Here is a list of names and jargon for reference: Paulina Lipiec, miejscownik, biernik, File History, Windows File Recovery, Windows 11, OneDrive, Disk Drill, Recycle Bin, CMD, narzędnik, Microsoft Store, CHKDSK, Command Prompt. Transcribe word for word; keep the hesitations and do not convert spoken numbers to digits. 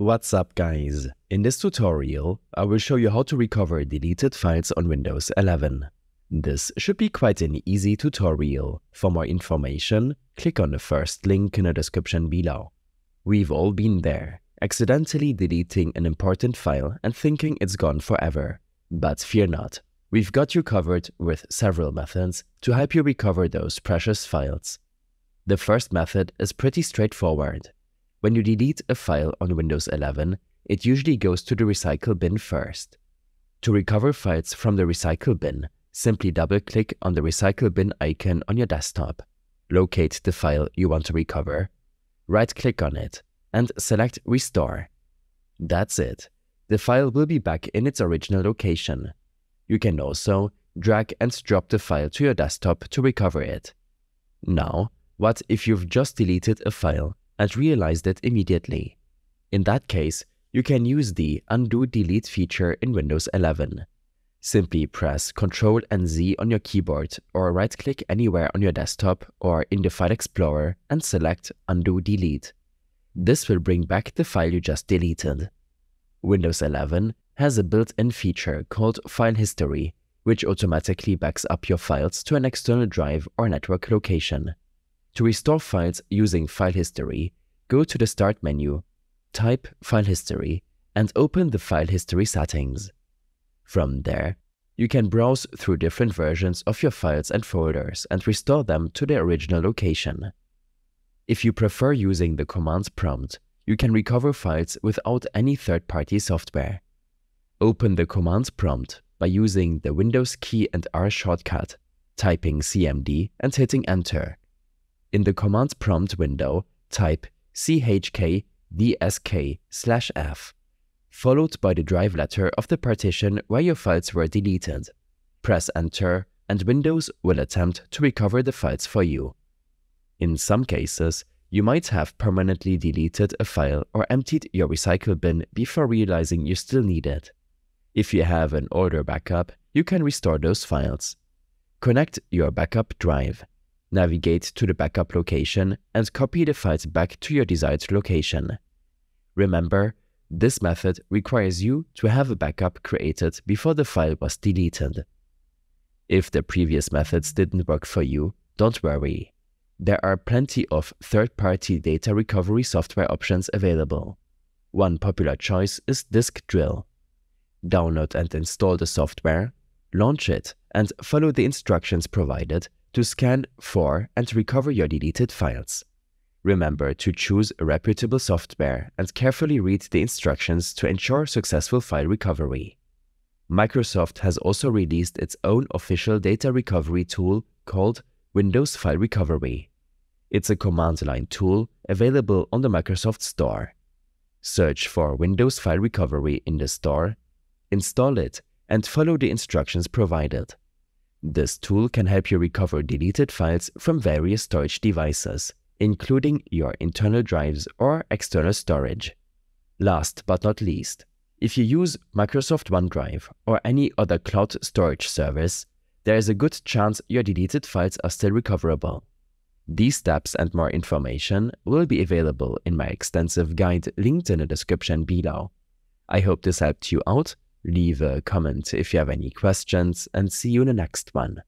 What's up guys, in this tutorial I will show you how to recover deleted files on Windows eleven. This should be quite an easy tutorial. For more information, click on the first link in the description below. We've all been there, accidentally deleting an important file and thinking it's gone forever. But fear not, we've got you covered with several methods to help you recover those precious files. The first method is pretty straightforward. When you delete a file on Windows eleven, it usually goes to the Recycle Bin first. To recover files from the Recycle Bin, simply double-click on the Recycle Bin icon on your desktop. Locate the file you want to recover, right-click on it, and select Restore. That's it. The file will be back in its original location. You can also drag and drop the file to your desktop to recover it. Now, what if you've just deleted a file and realized it immediately? In that case, you can use the Undo Delete feature in Windows eleven. Simply press Ctrl and Z on your keyboard or right-click anywhere on your desktop or in the File Explorer and select Undo Delete. This will bring back the file you just deleted. Windows eleven has a built-in feature called File History, which automatically backs up your files to an external drive or network location. To restore files using File History, go to the Start menu, type File History, and open the File History settings. From there, you can browse through different versions of your files and folders and restore them to their original location. If you prefer using the Command Prompt, you can recover files without any third-party software. Open the Command Prompt by using the Windows key and R shortcut, typing C M D and hitting Enter. In the Command Prompt window, type C H K D S K slash F, followed by the drive letter of the partition where your files were deleted. Press Enter and Windows will attempt to recover the files for you. In some cases, you might have permanently deleted a file or emptied your Recycle Bin before realizing you still need it. If you have an older backup, you can restore those files. Connect your backup drive. Navigate to the backup location and copy the files back to your desired location. Remember, this method requires you to have a backup created before the file was deleted. If the previous methods didn't work for you, don't worry. There are plenty of third-party data recovery software options available. One popular choice is Disk Drill. Download and install the software, launch it, and follow the instructions provided to scan for and recover your deleted files. Remember to choose a reputable software and carefully read the instructions to ensure successful file recovery. Microsoft has also released its own official data recovery tool called Windows File Recovery. It's a command line tool available on the Microsoft Store. Search for Windows File Recovery in the Store, install it, and follow the instructions provided. This tool can help you recover deleted files from various storage devices, including your internal drives or external storage. Last but not least, if you use Microsoft OneDrive or any other cloud storage service, there is a good chance your deleted files are still recoverable. These steps and more information will be available in my extensive guide linked in the description below. I hope this helped you out. Leave a comment if you have any questions and see you in the next one.